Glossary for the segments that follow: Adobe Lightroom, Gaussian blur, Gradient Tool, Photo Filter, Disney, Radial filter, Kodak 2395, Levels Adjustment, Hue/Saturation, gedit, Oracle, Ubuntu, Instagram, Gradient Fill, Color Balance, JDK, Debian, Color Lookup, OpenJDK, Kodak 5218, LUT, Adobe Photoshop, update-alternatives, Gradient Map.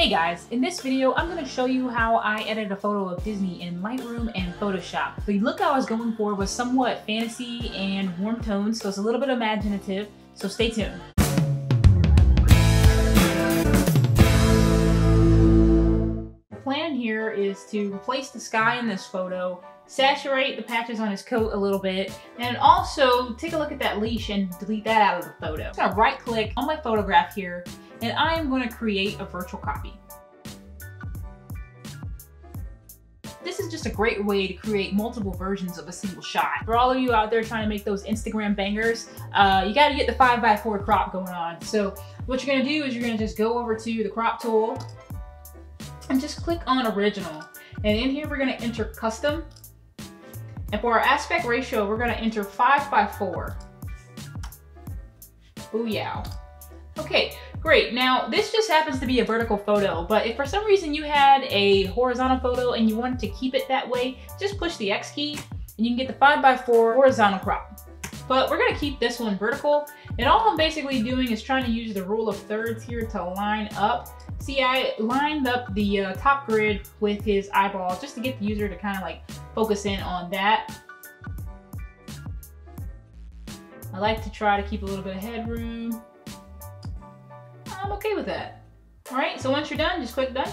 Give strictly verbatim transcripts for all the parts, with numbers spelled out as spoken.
Hey guys, in this video, I'm gonna show you how I edit a photo of Disney in Lightroom and Photoshop. The look I was going for was somewhat fantasy and warm tones, so it's a little bit imaginative, so stay tuned. The plan here is to replace the sky in this photo, saturate the patches on his coat a little bit, and also take a look at that leash and delete that out of the photo. I'm gonna right click on my photograph here, and I am going to create a virtual copy. This is just a great way to create multiple versions of a single shot. For all of you out there trying to make those Instagram bangers, uh, you got to get the five by four crop going on. So what you're going to do is you're going to just go over to the crop tool and just click on original. And in here, we're going to enter custom. And for our aspect ratio, we're going to enter five by four. Ooh, yeah. Okay. Great, now this just happens to be a vertical photo, but if for some reason you had a horizontal photo and you wanted to keep it that way, just push the X key and you can get the five by four horizontal crop. But we're gonna keep this one vertical, and all I'm basically doing is trying to use the rule of thirds here to line up. See, I lined up the uh, top grid with his eyeball just to get the user to kind of like focus in on that. I like to try to keep a little bit of headroom. I'm okay with that. All right, so once you're done, just click done.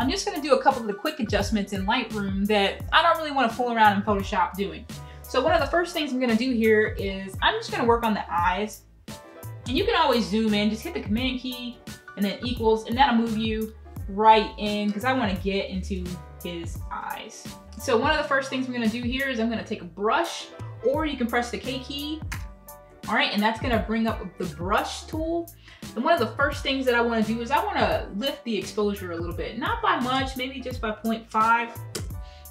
I'm just gonna do a couple of the quick adjustments in Lightroom that I don't really wanna fool around in Photoshop doing. So one of the first things I'm gonna do here is I'm just gonna work on the eyes. And you can always zoom in, just hit the command key and then equals, and that'll move you right in because I wanna get into his eyes. So one of the first things I'm gonna do here is I'm gonna take a brush, or you can press the K key. All right, and that's gonna bring up the brush tool. And one of the first things that I wanna do is I wanna lift the exposure a little bit, not by much, maybe just by zero point five.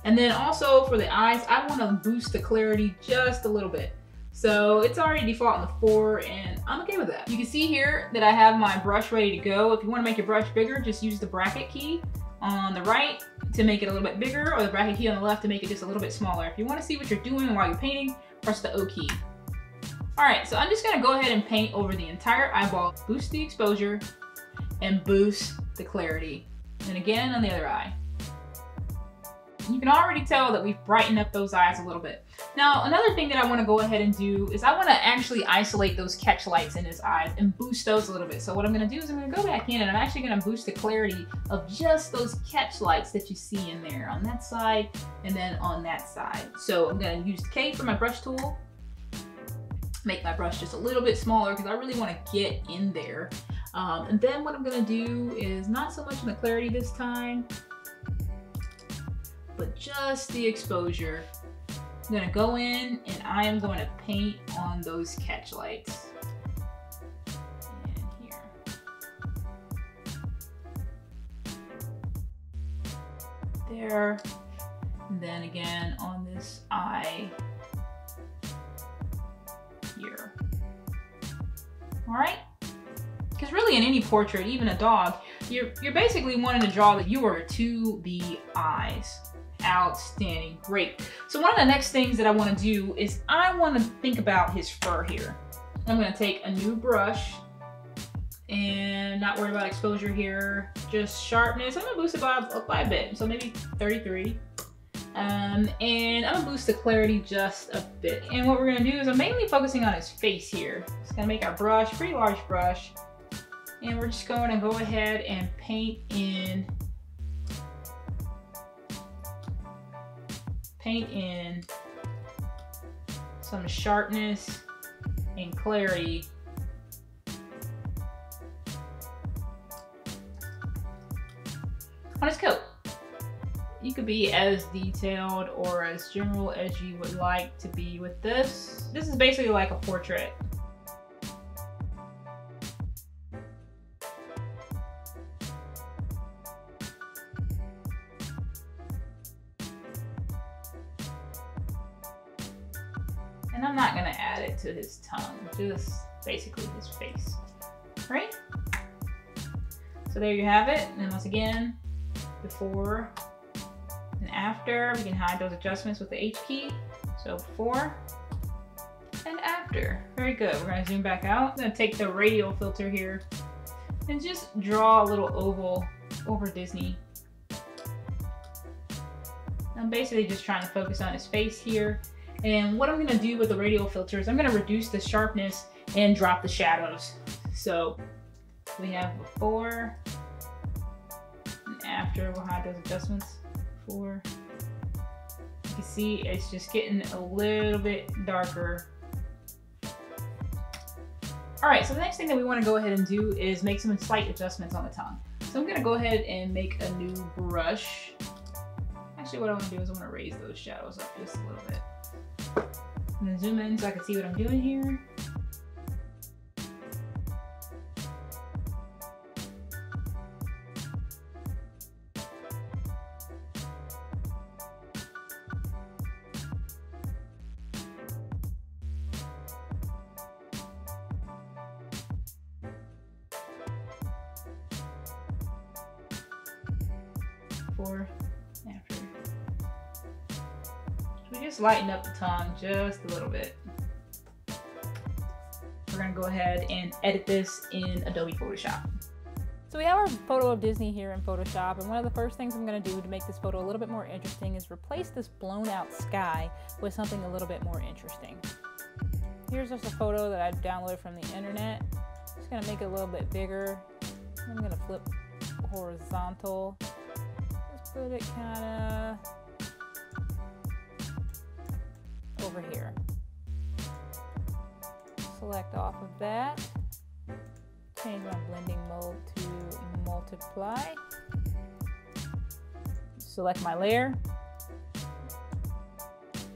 And then also for the eyes, I wanna boost the clarity just a little bit. So it's already default in the four and I'm okay with that. You can see here that I have my brush ready to go. If you wanna make your brush bigger, just use the bracket key on the right to make it a little bit bigger, or the bracket key on the left to make it just a little bit smaller. If you wanna see what you're doing while you're painting, press the O key. All right, so I'm just gonna go ahead and paint over the entire eyeball, boost the exposure, and boost the clarity. And again, on the other eye. You can already tell that we've brightened up those eyes a little bit. Now, another thing that I wanna go ahead and do is I wanna actually isolate those catch lights in his eyes and boost those a little bit. So what I'm gonna do is I'm gonna go back in and I'm actually gonna boost the clarity of just those catch lights that you see in there on that side and then on that side. So I'm gonna use the K for my brush tool, make my brush just a little bit smaller because I really want to get in there. Um, and then what I'm gonna do is not so much in the clarity this time, but just the exposure. I'm gonna go in and I am going to paint on those catch lights. And here. There. And then again on this eye. Here. All right, because really in any portrait, even a dog, you're, you're basically wanting to draw the you are to the eyes. Outstanding, great. So one of the next things that I want to do is I want to think about his fur here. I'm going to take a new brush and not worry about exposure here, just sharpness. I'm going to boost it by, up by a bit, so maybe thirty-three. Um, and I'm gonna boost the clarity just a bit. And what we're gonna do is I'm mainly focusing on his face here. Just gonna make our brush, pretty large brush. And we're just going to go ahead and paint in, paint in some sharpness and clarity. On his coat. You could be as detailed or as general as you would like to be with this. This is basically like a portrait. And I'm not gonna add it to his tongue, just basically his face, right? So there you have it. And once again, before, and after, we can hide those adjustments with the H key. So before and after. Very good. We're going to zoom back out. I'm going to take the radial filter here and just draw a little oval over Disney. I'm basically just trying to focus on his face here. And what I'm gonna do with the radial filter is I'm gonna reduce the sharpness and drop the shadows. So we have before and after. We'll have those adjustments before. You can see it's just getting a little bit darker. All right, so the next thing that we wanna go ahead and do is make some slight adjustments on the tongue. So I'm gonna go ahead and make a new brush. Actually, what I wanna do is I wanna raise those shadows up just a little bit. I'm gonna zoom in so I can see what I'm doing here. Before, after. We just lighten up the tongue just a little bit. We're gonna go ahead and edit this in Adobe Photoshop. So we have our photo of Disney here in Photoshop, and one of the first things I'm gonna do to make this photo a little bit more interesting is replace this blown out sky with something a little bit more interesting. Here's just a photo that I downloaded from the internet. I'm just gonna make it a little bit bigger. I'm gonna flip horizontal. Just put it kinda over here. Select off of that. Change my blending mode to multiply. Select my layer.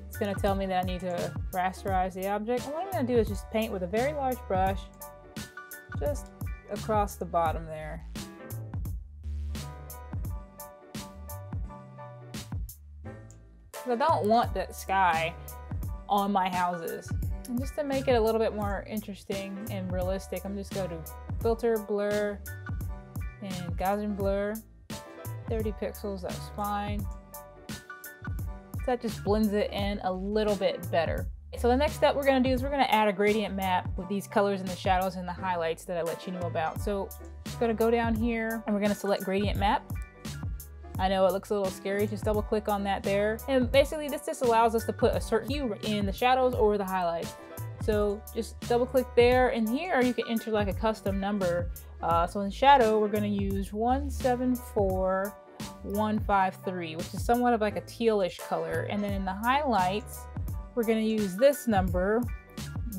It's going to tell me that I need to rasterize the object. And what I'm going to do is just paint with a very large brush just across the bottom there. I don't want that sky on my houses. And just to make it a little bit more interesting and realistic, I'm just going to filter, blur, and Gaussian blur. thirty pixels, that's fine. That just blends it in a little bit better. So the next step we're going to do is we're going to add a gradient map with these colors and the shadows and the highlights that I let you know about. So I'm going to go down here and we're going to select gradient map. I know it looks a little scary, just double click on that there. And basically this just allows us to put a certain hue in the shadows or the highlights. So just double click there, and here you can enter like a custom number. Uh, so in shadow, we're gonna use one seven four one five three, which is somewhat of like a tealish color. And then in the highlights, we're gonna use this number,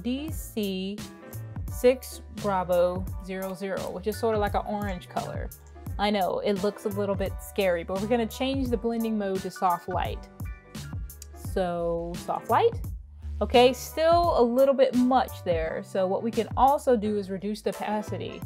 D C six Bravo zero zero, which is sort of like an orange color. I know, it looks a little bit scary, but we're gonna change the blending mode to soft light. So, soft light. Okay, still a little bit much there. So what we can also do is reduce the opacity.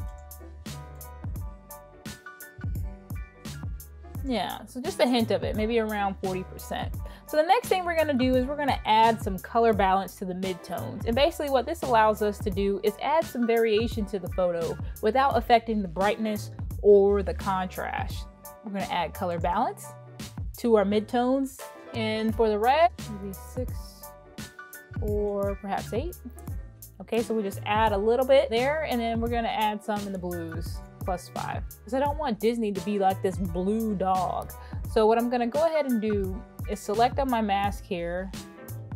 Yeah, so just a hint of it, maybe around forty percent. So the next thing we're gonna do is we're gonna add some color balance to the midtones. And basically what this allows us to do is add some variation to the photo without affecting the brightness or the contrast. We're gonna add color balance to our midtones. And for the red, maybe six or perhaps eight. Okay, so we just add a little bit there, and then we're gonna add some in the blues, plus five. Because I don't want Disney to be like this blue dog. So what I'm gonna go ahead and do is select on my mask here,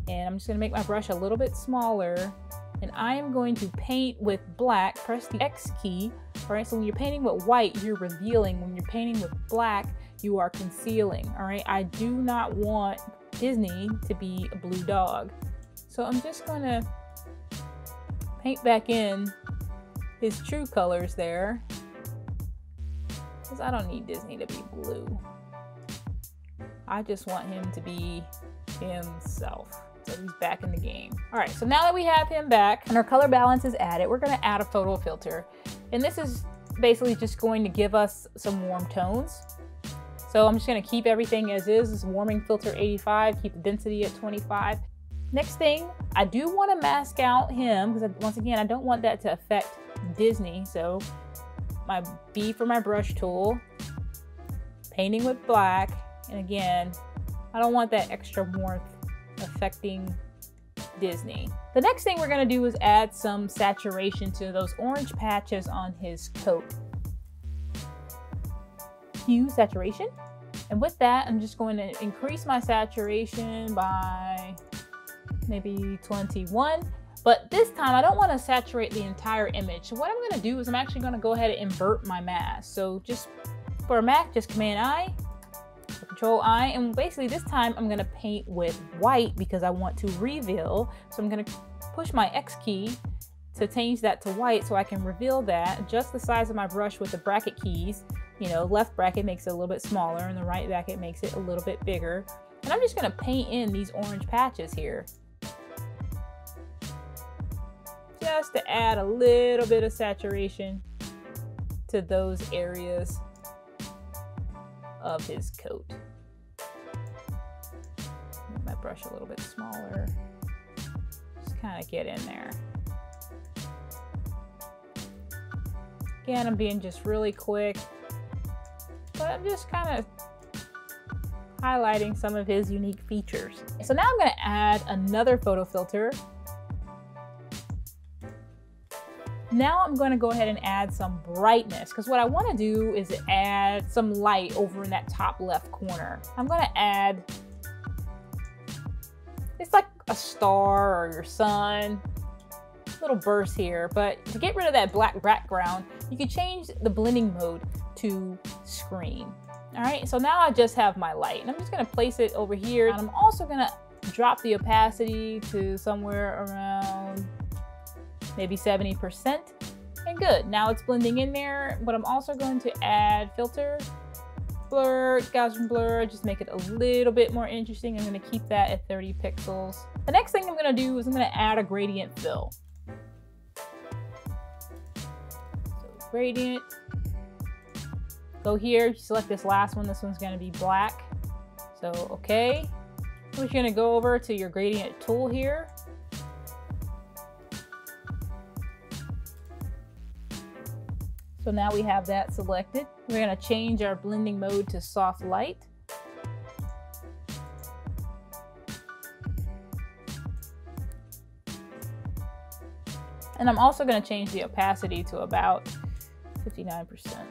and I'm just gonna make my brush a little bit smaller. And I am going to paint with black, press the X key. All right, so when you're painting with white, you're revealing. When you're painting with black, you are concealing, all right? I do not want Disney to be a blue dog. So I'm just gonna paint back in his true colors there, because I don't need Disney to be blue. I just want him to be himself. So he's back in the game. All right, so now that we have him back and our color balance is added, we're gonna add a photo filter. And this is basically just going to give us some warm tones. So I'm just gonna keep everything as is. This warming filter eighty-five, keep the density at twenty-five. Next thing, I do wanna mask out him, because once again, I don't want that to affect Disney. So my B for my brush tool, painting with black. And again, I don't want that extra warmth affecting Disney. The next thing we're gonna do is add some saturation to those orange patches on his coat. hue saturation. And with that, I'm just going to increase my saturation by maybe twenty-one. But this time I don't want to saturate the entire image. So what I'm going to do is I'm actually going to go ahead and invert my mask. So just for a mask, just Command I, Control I, and basically this time I'm going to paint with white because I want to reveal. So I'm going to push my X key to change that to white so I can reveal that. Adjust the size of my brush with the bracket keys. You know, left bracket makes it a little bit smaller and the right bracket makes it a little bit bigger. And I'm just going to paint in these orange patches here, just to add a little bit of saturation to those areas of his coat. Make my brush a little bit smaller. Just kind of get in there. Again, I'm being just really quick, but I'm just kind of highlighting some of his unique features. So now I'm going to add another photo filter. Now I'm going to go ahead and add some brightness, because what I want to do is add some light over in that top left corner. I'm going to add, it's like a star or your sun, little burst here, but to get rid of that black background, you can change the blending mode to screen. All right, so now I just have my light and I'm just going to place it over here. And I'm also going to drop the opacity to somewhere around maybe seventy percent, and good. Now it's blending in there, but I'm also going to add filter, blur, Gaussian blur, just make it a little bit more interesting. I'm gonna keep that at thirty pixels. The next thing I'm gonna do is I'm gonna add a gradient fill. So gradient, go here, select this last one. This one's gonna be black. So, okay. We're just gonna go over to your gradient tool here. So now we have that selected. We're going to change our blending mode to soft light. And I'm also going to change the opacity to about fifty-nine percent.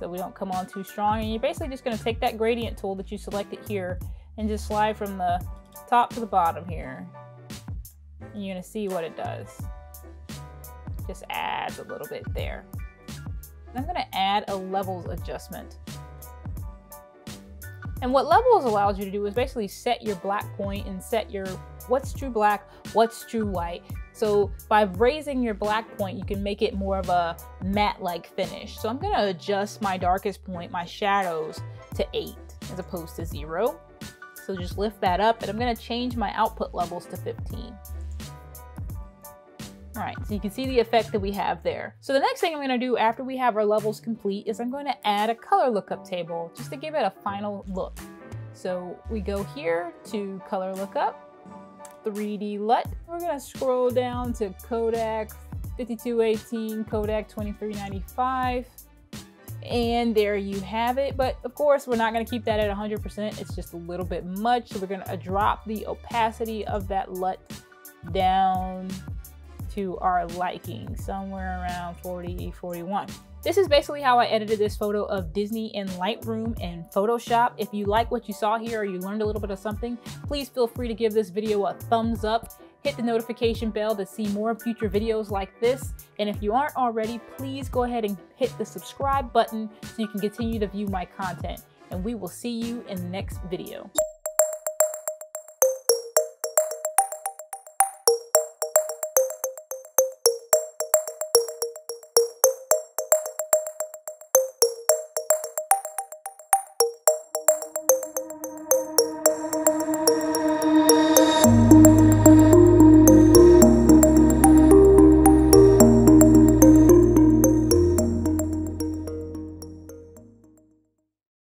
So we don't come on too strong. And you're basically just going to take that gradient tool that you selected here and just slide from the top to the bottom here. And you're going to see what it does. Just adds a little bit there. I'm going to add a levels adjustment. And what levels allows you to do is basically set your black point and set your what's true black, what's true white. So by raising your black point, you can make it more of a matte-like finish. So I'm going to adjust my darkest point, my shadows, to eight as opposed to zero. So just lift that up, and I'm going to change my output levels to fifteen. All right, so you can see the effect that we have there. So the next thing I'm gonna do after we have our levels complete is I'm going to add a color lookup table just to give it a final look. So we go here to Color Lookup, three D L U T. We're gonna scroll down to Kodak fifty-two eighteen, Kodak twenty-three ninety-five, and there you have it. But of course, we're not gonna keep that at one hundred percent. It's just a little bit much. So we're gonna drop the opacity of that L U T down to our liking, somewhere around forty, forty-one. This is basically how I edited this photo of Disney in Lightroom and Photoshop. If you like what you saw here or you learned a little bit of something, please feel free to give this video a thumbs up. Hit the notification bell to see more future videos like this. And if you aren't already, please go ahead and hit the subscribe button so you can continue to view my content. And we will see you in the next video.